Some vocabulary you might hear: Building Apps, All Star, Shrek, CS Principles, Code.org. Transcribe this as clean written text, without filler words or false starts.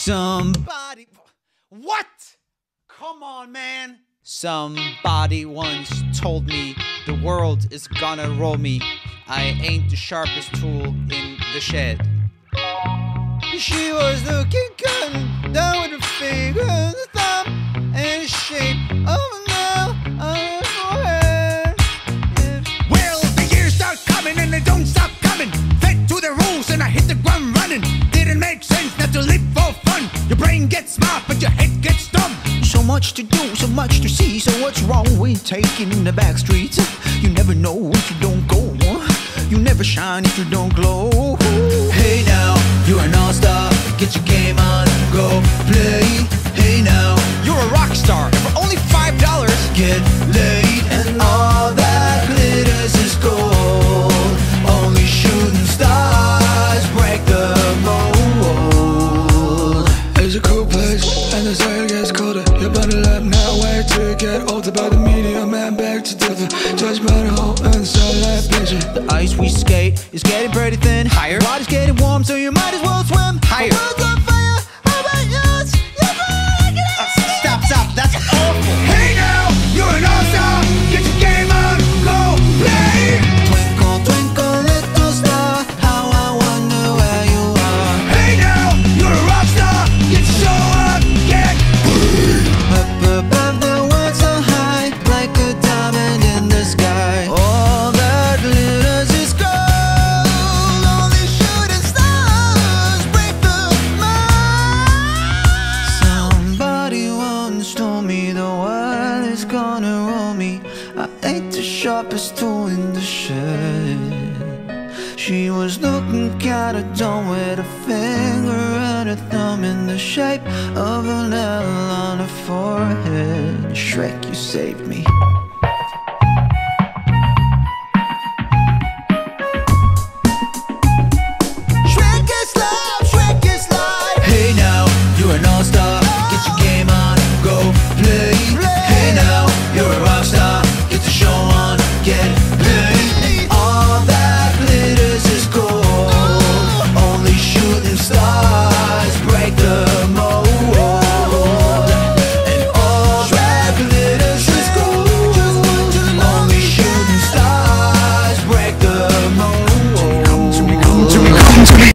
Somebody... What? Come on, man. Somebody once told me the world is gonna roll me. I ain't the sharpest tool in the shed. She was looking good, down with her finger and the thumb, and the shape of a nail on her forehead. Yeah. Well, the years start coming and they don't stop coming. Fed to the rules and I hit the ground running. Didn't make sense not to live for fun. Your brain gets smart but your head gets dumb. So much to do, so much to see. So what's wrong with taking the back streets? You never know if you don't go. You never shine if you don't glow. Hey now, you're an all star. Get your game on, go play. Hey now, you're a rock star. For only $5, get laid, and all that glitters is gold. Only shooting stars break the mold. It's a cool place, and the soil gets colder. Your bottle up now, wait till you get older. By the media man, back to differ. Judge by the whole and starlight pleasure. The ice we skate is getting pretty thin. Higher. Water's getting warm, so you might as well swim. Higher. World's on fire. How about yours? You're fine. Stop, stop. That's awful. Hey now, you're an all-star. Get your game on. Go play. Twinkle, twinkle, little star. How I wonder where you are. Hey now, you're a rock star. Get your show up. Get up above the world so high, like a diamond in the sky. All that glitters. Sharpest tool in the shed. She was looking kinda dumb with a finger and a thumb in the shape of an L on her forehead. Shrek, you saved me.